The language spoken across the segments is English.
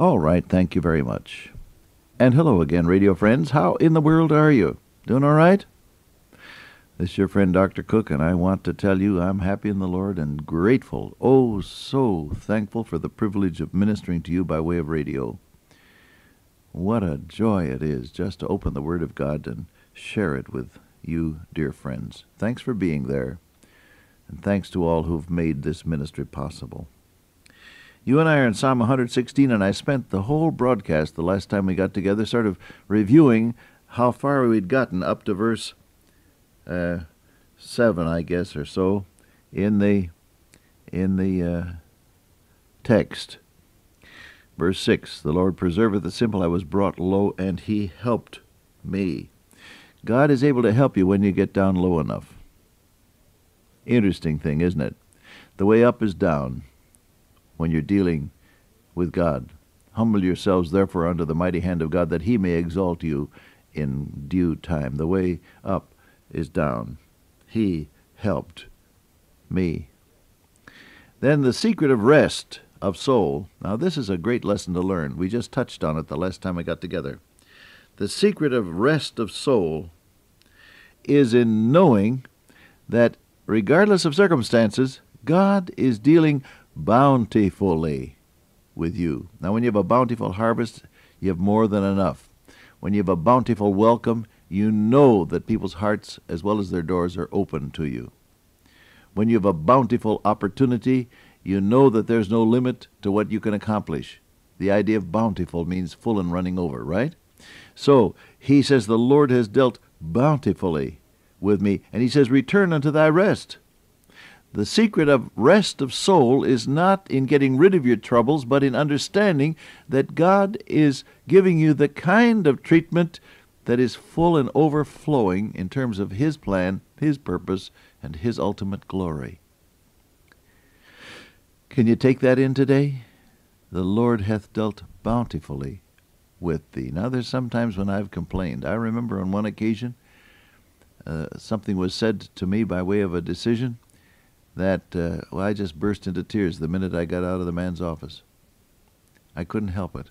All right, thank you very much. And hello again, radio friends. How in the world are you? Doing all right? This is your friend, Dr. Cook, and I want to tell you I'm happy in the Lord and grateful, oh, so thankful for the privilege of ministering to you by way of radio. What a joy it is just to open the Word of God and share it with you, dear friends. Thanks for being there, and thanks to all who've made this ministry possible. You and I are in Psalm 116, and I spent the whole broadcast the last time we got together sort of reviewing how far we'd gotten up to verse 7, I guess, or so, in the text. Verse 6, "The Lord preserveth the simple. I was brought low, and He helped me." God is able to help you when you get down low enough. Interesting thing, isn't it? The way up is down. When you're dealing with God, humble yourselves therefore under the mighty hand of God, that He may exalt you in due time. The way up is down. He helped me. Then the secret of rest of soul. Now this is a great lesson to learn. We just touched on it the last time we got together. The secret of rest of soul is in knowing that regardless of circumstances, God is dealing bountifully with you. Now, when you have a bountiful harvest, you have more than enough. When you have a bountiful welcome, you know that people's hearts as well as their doors are open to you. When you have a bountiful opportunity, you know that there's no limit to what you can accomplish. The idea of bountiful means full and running over, right? So, he says, "The Lord has dealt bountifully with me." And he says, "Return unto thy rest." The secret of rest of soul is not in getting rid of your troubles, but in understanding that God is giving you the kind of treatment that is full and overflowing in terms of His plan, His purpose, and His ultimate glory. Can you take that in today? The Lord hath dealt bountifully with thee. Now, there's sometimes when I've complained. I remember on one occasion something was said to me by way of a decision that well, I just burst into tears the minute I got out of the man's office. I couldn't help it.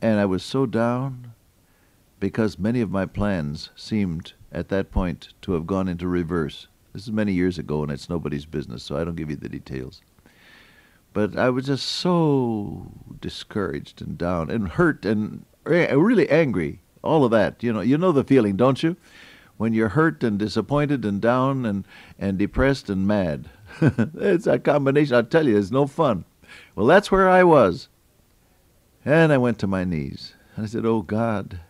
And I was so down because many of my plans seemed at that point to have gone into reverse. This is many years ago, and it's nobody's business, so I don't give you the details. But I was just so discouraged and down and hurt and really angry, all of that. You know the feeling, don't you? When you're hurt and disappointed and down and depressed and mad. It's a combination, I'll tell you, it's no fun. Well, that's where I was. And I went to my knees. I said, "Oh God,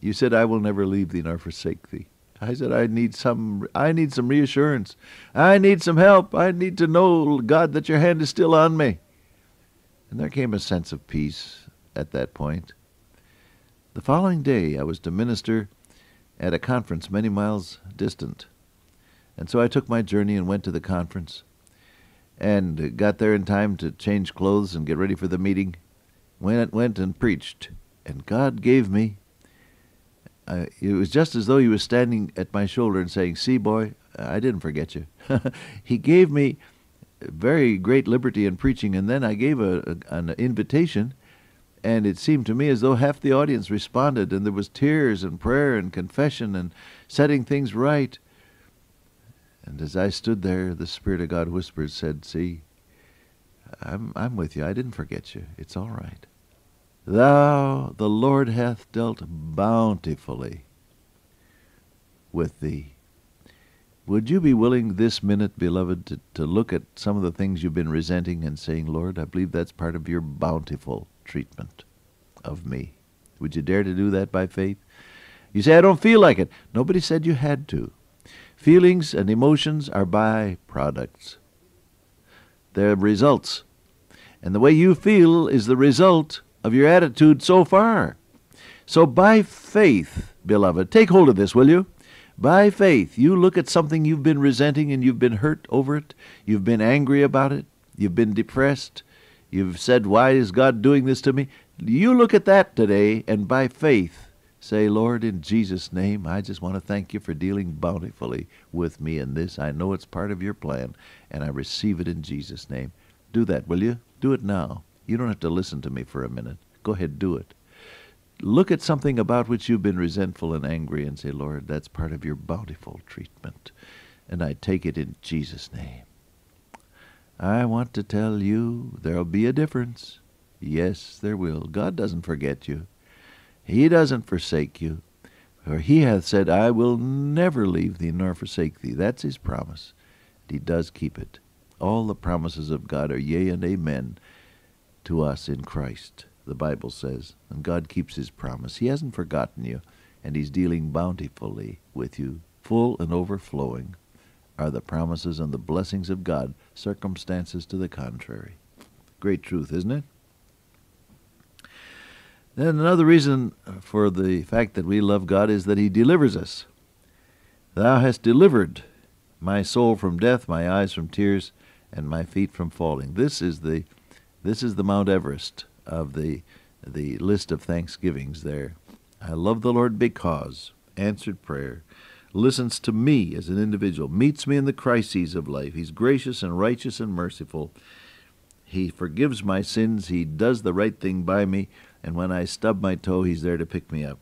you said I will never leave thee nor forsake thee." I said, I need some reassurance. I need some help. I need to know, God, that your hand is still on me. And there came a sense of peace at that point. The following day, I was to minister at a conference many miles distant. And so I took my journey and went to the conference and got there in time to change clothes and get ready for the meeting. Went and preached. And God gave me, it was just as though He was standing at my shoulder and saying, "See, boy, I didn't forget you." He gave me very great liberty in preaching, and then I gave an invitation. And it seemed to me as though half the audience responded, and there was tears and prayer and confession and setting things right. And as I stood there, the Spirit of God whispered, said, "See, I'm with you. I didn't forget you. It's all right. Thou, the Lord hath dealt bountifully with thee." Would you be willing this minute, beloved, to look at some of the things you've been resenting and saying, "Lord, I believe that's part of your bountiful treatment of me"? Would you dare to do that by faith? You say, "I don't feel like it." Nobody said you had to. Feelings and emotions are byproducts. They're results. And the way you feel is the result of your attitude so far. So by faith, beloved, take hold of this, will you? By faith, you look at something you've been resenting and you've been hurt over it. You've been angry about it. You've been depressed. You've said, "Why is God doing this to me?" You look at that today and by faith say, "Lord, in Jesus' name, I just want to thank you for dealing bountifully with me in this. I know it's part of your plan, and I receive it in Jesus' name." Do that, will you? Do it now. You don't have to listen to me for a minute. Go ahead, do it. Look at something about which you've been resentful and angry and say, Lord, that's part of your bountiful treatment, and I take it in Jesus' name. I want to tell you there'll be a difference. Yes, there will. God doesn't forget you. He doesn't forsake you. For he hath said, I will never leave thee nor forsake thee. That's his promise. He does keep it. All the promises of God are yea and amen to us in Christ, the Bible says. And God keeps his promise. He hasn't forgotten you, and he's dealing bountifully with you. Full and overflowing are the promises and the blessings of God, circumstances to the contrary. Great truth, isn't it? Then another reason for the fact that we love God is that he delivers us. Thou hast delivered my soul from death, my eyes from tears, and my feet from falling. This is the Mount Everest of the list of thanksgivings there. I love the Lord because answered prayer, listens to me as an individual, meets me in the crises of life. He's gracious and righteous and merciful. He forgives my sins. He does the right thing by me. And when I stub my toe, he's there to pick me up.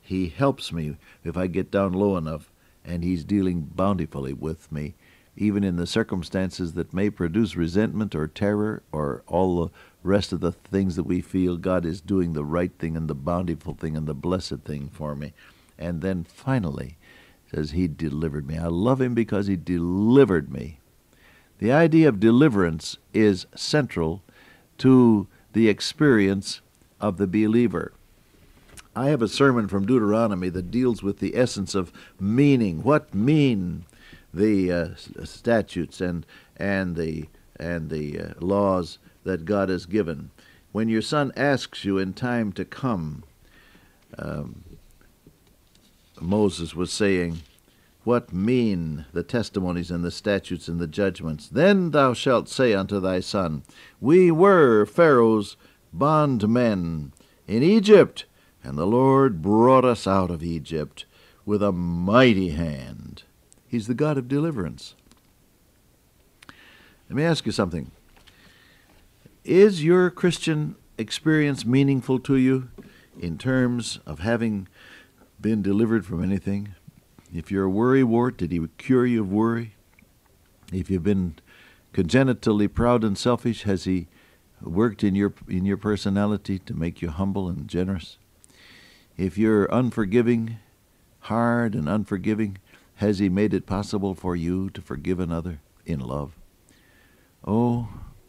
He helps me if I get down low enough, and he's dealing bountifully with me, even in the circumstances that may produce resentment or terror or all the rest of the things that we feel. God is doing the right thing and the bountiful thing and the blessed thing for me. And then finally, it says, he delivered me. I love him because he delivered me. The idea of deliverance is central to the experience of the believer. I have a sermon from Deuteronomy that deals with the essence of meaning. What mean the statutes and the laws that God has given? When your son asks you in time to come, Moses was saying, what mean the testimonies and the statutes and the judgments? Then thou shalt say unto thy son, we were Pharaoh's bondmen in Egypt, and the Lord brought us out of Egypt with a mighty hand. He's the God of deliverance. Let me ask you something. Is your Christian experience meaningful to you in terms of having been delivered from anything? If you're a worrywart, did he cure you of worry? If you've been congenitally proud and selfish, has he worked in your personality to make you humble and generous? If you're unforgiving, hard and unforgiving, has he made it possible for you to forgive another in love? Oh,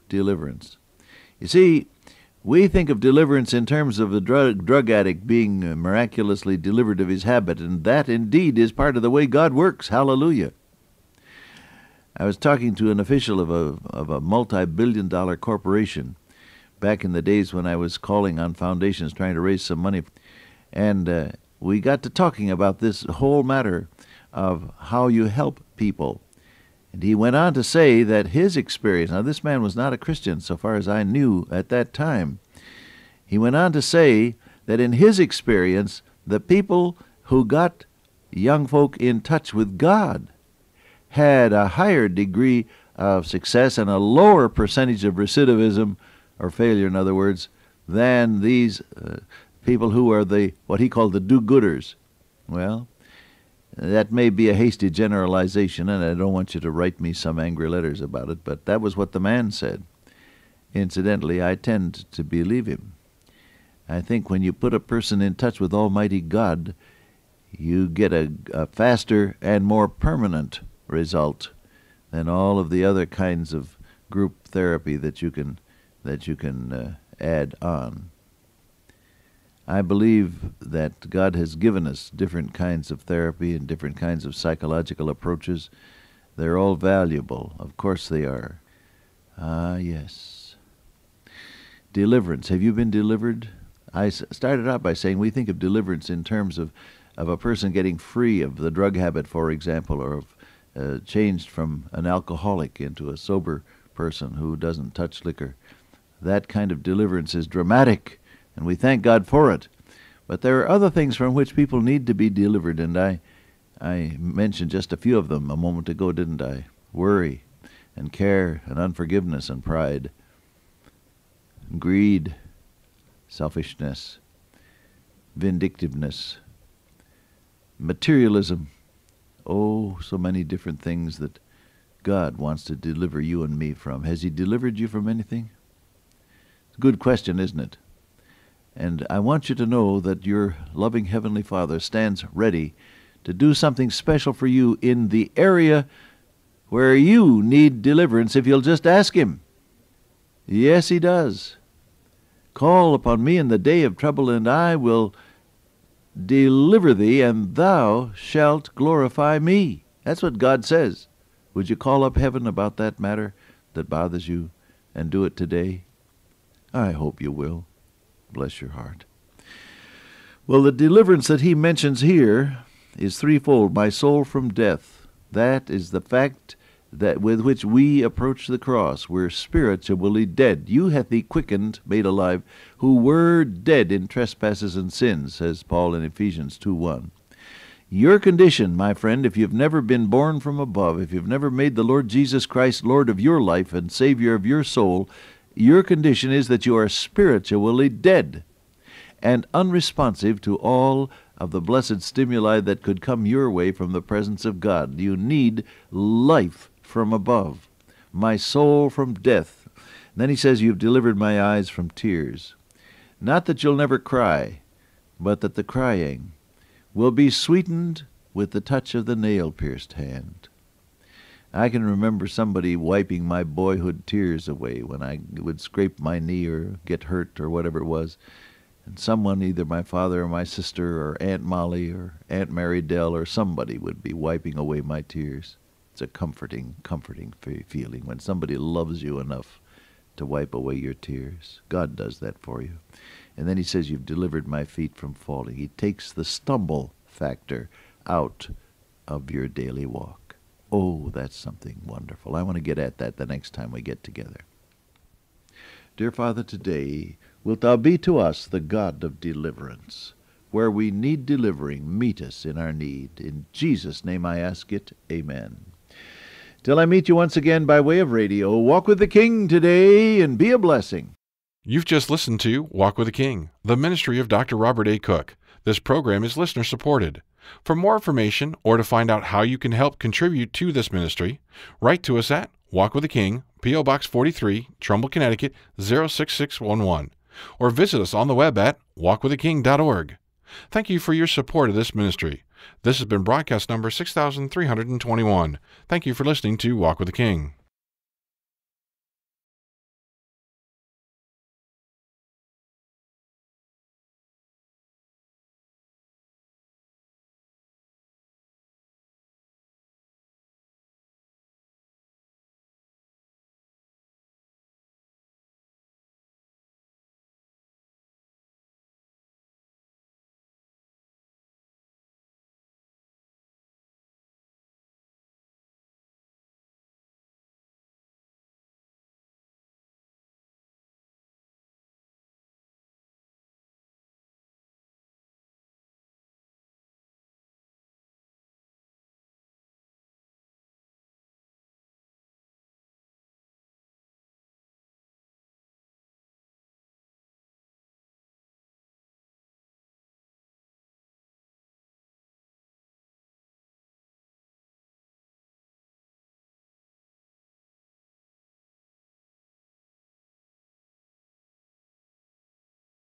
deliverance. You see, we think of deliverance in terms of the drug addict being miraculously delivered of his habit, and that indeed is part of the way God works. Hallelujah. I was talking to an official of a multi-billion-dollar corporation back in the days when I was calling on foundations trying to raise some money, and we got to talking about this whole matter of how you help people. And he went on to say that his experience, now this man was not a Christian so far as I knew at that time, he went on to say that in his experience, the people who got young folk in touch with God had a higher degree of success and a lower percentage of recidivism, or failure in other words, than these people who are what he called the do-gooders. Well, that may be a hasty generalization, and I don't want you to write me some angry letters about it, but that was what the man said. Incidentally, I tend to believe him. I think when you put a person in touch with Almighty God, you get a faster and more permanent result than all of the other kinds of group therapy that you can add on. I believe that God has given us different kinds of therapy and different kinds of psychological approaches. They're all valuable. Of course they are. Ah, yes. Deliverance. Have you been delivered? I started out by saying we think of deliverance in terms of a person getting free of the drug habit, for example, or of changed from an alcoholic into a sober person who doesn't touch liquor. That kind of deliverance is dramatic, and we thank God for it. But there are other things from which people need to be delivered, and I mentioned just a few of them a moment ago, didn't I? Worry and care and unforgiveness and pride. greed, selfishness, vindictiveness, materialism. Oh, so many different things that God wants to deliver you and me from. Has He delivered you from anything? It's a good question, isn't it? And I want you to know that your loving Heavenly Father stands ready to do something special for you in the area where you need deliverance if you'll just ask Him. Yes, He does. Call upon me in the day of trouble, and I will deliver thee, and thou shalt glorify me. That's what God says. Would you call up heaven about that matter that bothers you and do it today? I hope you will. Bless your heart. Well, the deliverance that he mentions here is threefold. My soul from death. That is the fact that with which we approach the cross. We're spiritually dead. You hath he quickened, made alive, who were dead in trespasses and sins, says Paul in Ephesians 2:1. Your condition, my friend, if you've never been born from above, if you've never made the Lord Jesus Christ Lord of your life and Savior of your soul, your condition is that you are spiritually dead and unresponsive to all of the blessed stimuli that could come your way from the presence of God. You need life from above, my soul from death. And then he says, you've delivered my eyes from tears. Not that you'll never cry, but that the crying will be sweetened with the touch of the nail-pierced hand. I can remember somebody wiping my boyhood tears away when I would scrape my knee or get hurt or whatever it was. And someone, either my father or my sister or Aunt Molly or Aunt Mary Dell or somebody, would be wiping away my tears. It's a comforting, comforting feeling when somebody loves you enough to wipe away your tears. God does that for you. And then he says, you've delivered my feet from falling. He takes the stumble factor out of your daily walk. Oh, that's something wonderful. I want to get at that the next time we get together. Dear Father, today wilt Thou be to us the God of deliverance. Where we need delivering, meet us in our need. In Jesus' name I ask it. Amen. Till I meet you once again by way of radio, walk with the King today and be a blessing. You've just listened to Walk with the King, the ministry of Dr. Robert A. Cook. This program is listener-supported. For more information or to find out how you can help contribute to this ministry, write to us at Walk with the King, P.O. Box 43, Trumbull, Connecticut, 06611, or visit us on the web at WalkWithTheKing.org. Thank you for your support of this ministry. This has been broadcast number 6321. Thank you for listening to Walk with the King.